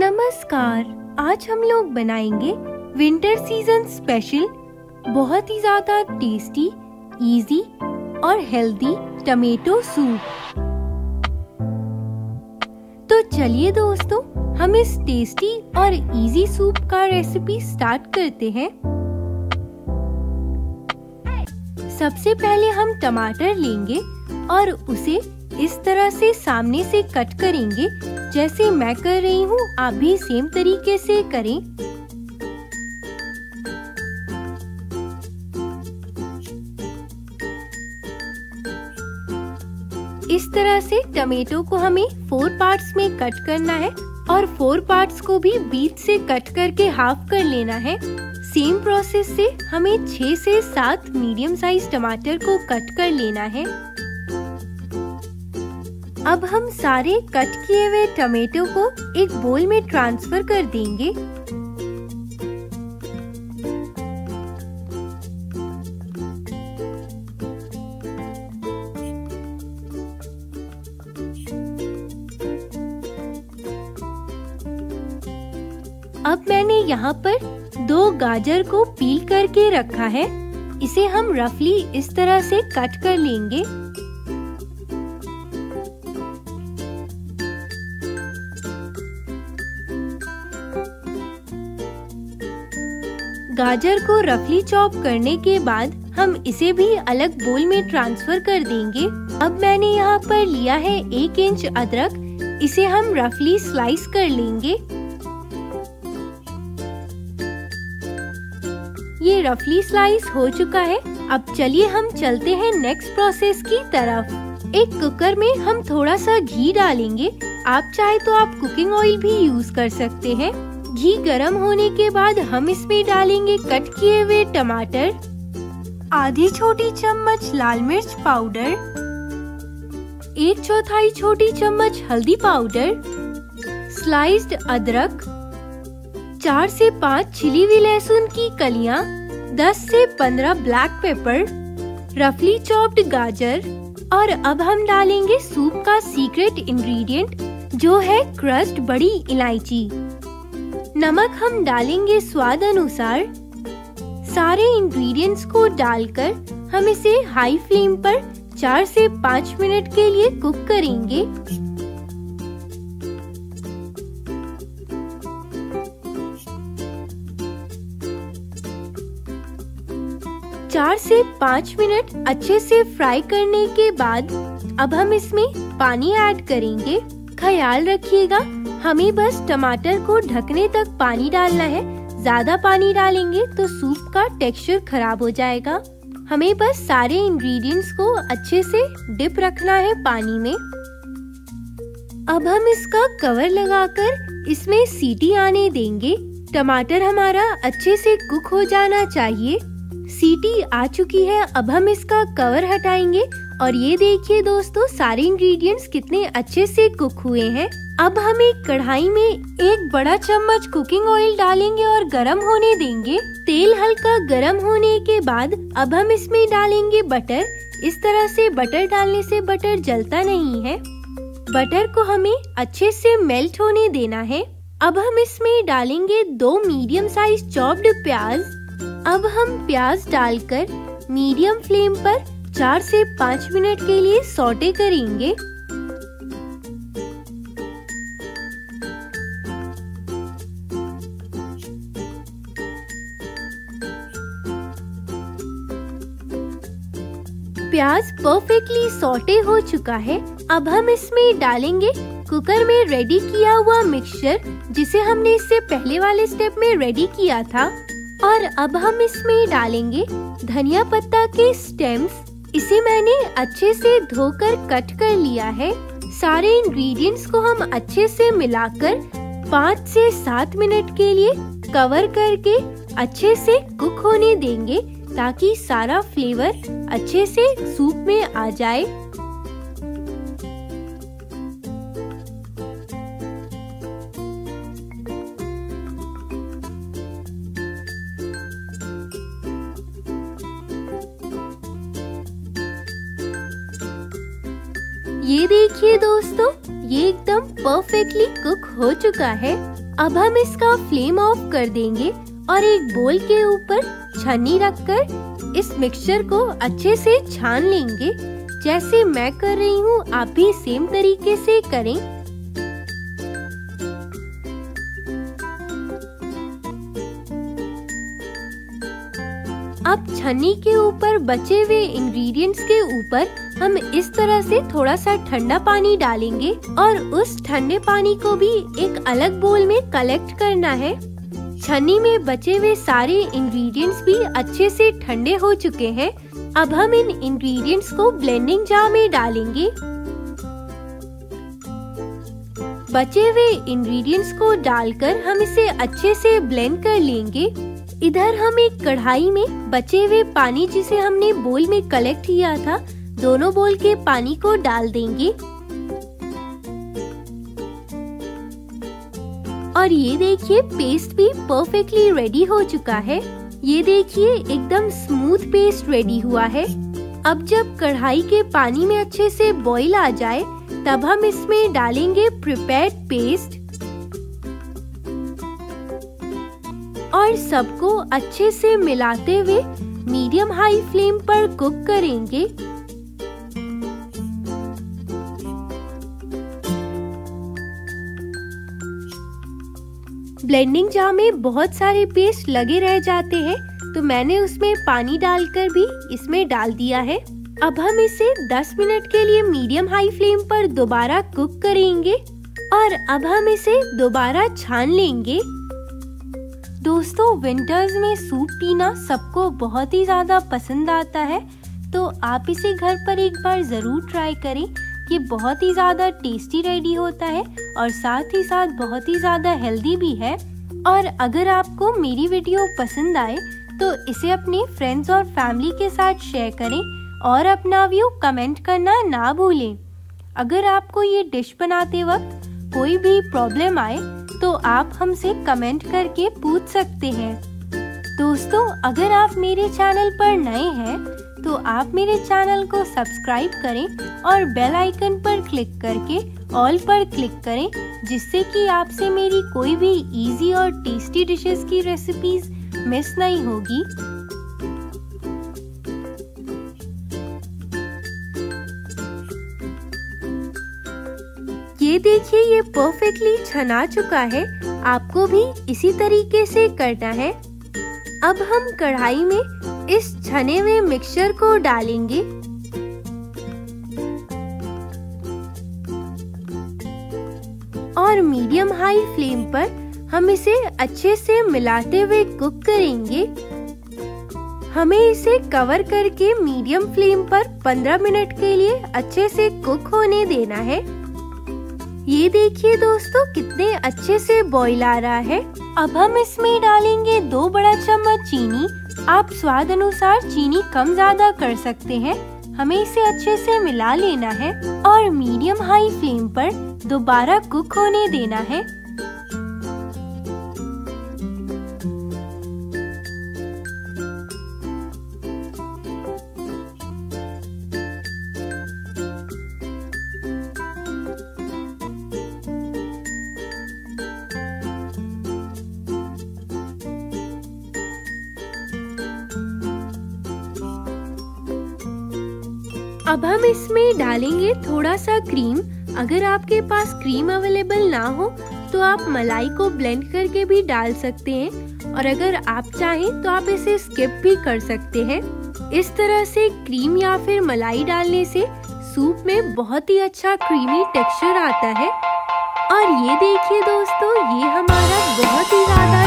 नमस्कार, आज हम लोग बनाएंगे विंटर सीजन स्पेशल बहुत ही ज्यादा टेस्टी, इजी और हेल्दी टमेटो सूप। तो चलिए दोस्तों, हम इस टेस्टी और इजी सूप का रेसिपी स्टार्ट करते हैं। सबसे पहले हम टमाटर लेंगे और उसे इस तरह से सामने से कट करेंगे, जैसे मैं कर रही हूँ आप भी सेम तरीके से करें। इस तरह से टमेटो को हमें 4 पार्ट्स में कट करना है और 4 पार्ट्स को भी बीच से कट करके हाफ कर लेना है। सेम प्रोसेस से हमें 6 से 7 मीडियम साइज टमाटर को कट कर लेना है। अब हम सारे कट किए हुए टमेटो को एक बोल में ट्रांसफर कर देंगे। अब मैंने यहाँ पर 2 गाजर को पील करके रखा है, इसे हम रफली इस तरह से कट कर लेंगे। गाजर को रफली चॉप करने के बाद हम इसे भी अलग बोल में ट्रांसफर कर देंगे। अब मैंने यहाँ पर लिया है 1 इंच अदरक, इसे हम रफली स्लाइस कर लेंगे। ये रफली स्लाइस हो चुका है। अब चलिए हम चलते हैं नेक्स्ट प्रोसेस की तरफ। एक कुकर में हम थोड़ा सा घी डालेंगे, आप चाहे तो आप कुकिंग ऑयल भी यूज कर सकते हैं। घी गरम होने के बाद हम इसमें डालेंगे कट किए हुए टमाटर, आधी छोटी चम्मच लाल मिर्च पाउडर, 1/4 छोटी चम्मच हल्दी पाउडर, स्लाइस्ड अदरक, 4 से 5 छिली हुई लहसुन की कलियां, 10 से 15 ब्लैक पेपर, रफली चॉप्ड गाजर। और अब हम डालेंगे सूप का सीक्रेट इंग्रेडिएंट, जो है क्रस्ट बड़ी इलायची। नमक हम डालेंगे स्वाद अनुसार। सारे इंग्रेडिएंट्स को डालकर हम इसे हाई फ्लेम पर 4 से 5 मिनट के लिए कुक करेंगे। चार से 5 मिनट अच्छे से फ्राई करने के बाद अब हम इसमें पानी ऐड करेंगे। ख्याल रखिएगा, हमें बस टमाटर को ढकने तक पानी डालना है। ज्यादा पानी डालेंगे तो सूप का टेक्सचर खराब हो जाएगा। हमें बस सारे इंग्रेडिएंट्स को अच्छे से डिप रखना है पानी में। अब हम इसका कवर लगाकर इसमें सीटी आने देंगे। टमाटर हमारा अच्छे से कुक हो जाना चाहिए। सीटी आ चुकी है, अब हम इसका कवर हटाएंगे और ये देखिए दोस्तों, सारे इंग्रेडिएंट्स कितने अच्छे से कुक हुए हैं। अब हम एक कढ़ाई में 1 बड़ा चम्मच कुकिंग ऑयल डालेंगे और गरम होने देंगे। तेल हल्का गरम होने के बाद अब हम इसमें डालेंगे बटर। इस तरह से बटर डालने से बटर जलता नहीं है। बटर को हमें अच्छे से मेल्ट होने देना है। अब हम इसमें डालेंगे 2 मीडियम साइज चॉप्ड प्याज। अब हम प्याज डालकर मीडियम फ्लेम पर 4 से 5 मिनट के लिए सौटे करेंगे। प्याज परफेक्टली सौटे हो चुका है। अब हम इसमें डालेंगे कुकर में रेडी किया हुआ मिक्सचर, जिसे हमने इससे पहले वाले स्टेप में रेडी किया था। और अब हम इसमें डालेंगे धनिया पत्ता के स्टेम्स, इसे मैंने अच्छे से धोकर कट कर लिया है। सारे इंग्रेडिएंट्स को हम अच्छे से मिलाकर 5 से 7 मिनट के लिए कवर करके अच्छे से कुक होने देंगे, ताकि सारा फ्लेवर अच्छे से सूप में आ जाए। ये देखिए दोस्तों, ये एकदम परफेक्टली कुक हो चुका है। अब हम इसका फ्लेम ऑफ कर देंगे और एक बोल के ऊपर छन्नी रखकर इस मिक्सचर को अच्छे से छान लेंगे। जैसे मैं कर रही हूँ आप भी सेम तरीके से करें। अब छन्नी के ऊपर बचे हुए इंग्रेडिएंट्स के ऊपर हम इस तरह से थोड़ा सा ठंडा पानी डालेंगे और उस ठंडे पानी को भी एक अलग बोल में कलेक्ट करना है। छन्नी में बचे हुए सारे इंग्रेडिएंट्स भी अच्छे से ठंडे हो चुके हैं। अब हम इन इंग्रेडिएंट्स को ब्लेंडिंग जार में डालेंगे। बचे हुए इंग्रेडिएंट्स को डालकर हम इसे अच्छे से ब्लेंड कर लेंगे। इधर हम एक कढ़ाई में बचे हुए पानी जिसे हमने बोल में कलेक्ट किया था, दोनों बोल के पानी को डाल देंगे। और ये देखिए पेस्ट भी परफेक्टली रेडी हो चुका है। ये देखिए एकदम स्मूथ पेस्ट रेडी हुआ है। अब जब कढ़ाई के पानी में अच्छे से बॉईल आ जाए तब हम इसमें डालेंगे प्रिपेयर्ड पेस्ट और सबको अच्छे से मिलाते हुए मीडियम हाई फ्लेम पर कुक करेंगे। ब्लेंडिंग जार में बहुत सारे पेस्ट लगे रह जाते हैं तो मैंने उसमें पानी डालकर भी इसमें डाल दिया है। अब हम इसे 10 मिनट के लिए मीडियम हाई फ्लेम पर दोबारा कुक करेंगे और अब हम इसे दोबारा छान लेंगे। दोस्तों, विंटर्स में सूप पीना सबको बहुत ही ज़्यादा पसंद आता है, तो आप इसे घर पर एक बार ज़रूर ट्राई करें। ये बहुत ही ज़्यादा टेस्टी रेडी होता है और साथ ही साथ बहुत ही ज़्यादा हेल्दी भी है। और अगर आपको मेरी वीडियो पसंद आए तो इसे अपने फ्रेंड्स और फैमिली के साथ शेयर करें और अपना व्यू कमेंट करना ना भूलें। अगर आपको ये डिश बनाते वक्त कोई भी प्रॉब्लम आए तो आप हमसे कमेंट करके पूछ सकते हैं। दोस्तों, अगर आप मेरे चैनल पर नए हैं तो आप मेरे चैनल को सब्सक्राइब करें और बेल आइकन पर क्लिक करके ऑल पर क्लिक करें, जिससे कि आपसे मेरी कोई भी इजी और टेस्टी डिशेस की रेसिपीज मिस नहीं होगी। ये देखिए ये परफेक्टली छना चुका है। आपको भी इसी तरीके से करना है। अब हम कढ़ाई में इस छने हुए मिक्सचर को डालेंगे। और मीडियम हाई फ्लेम पर हम इसे अच्छे से मिलाते हुए कुक करेंगे। हमें इसे कवर करके मीडियम फ्लेम पर 15 मिनट के लिए अच्छे से कुक होने देना है। ये देखिए दोस्तों कितने अच्छे से बॉईल आ रहा है। अब हम इसमें डालेंगे 2 बड़ा चम्मच चीनी। आप स्वाद अनुसार चीनी कम ज्यादा कर सकते हैं। हमें इसे अच्छे से मिला लेना है और मीडियम हाई फ्लेम पर दोबारा कुक होने देना है। अब हम इसमें डालेंगे थोड़ा सा क्रीम। अगर आपके पास क्रीम अवेलेबल ना हो तो आप मलाई को ब्लेंड करके भी डाल सकते हैं, और अगर आप चाहें तो आप इसे स्किप भी कर सकते हैं। इस तरह से क्रीम या फिर मलाई डालने से सूप में बहुत ही अच्छा क्रीमी टेक्सचर आता है। और ये देखिए दोस्तों ये हमारा बहुत ही ज्यादा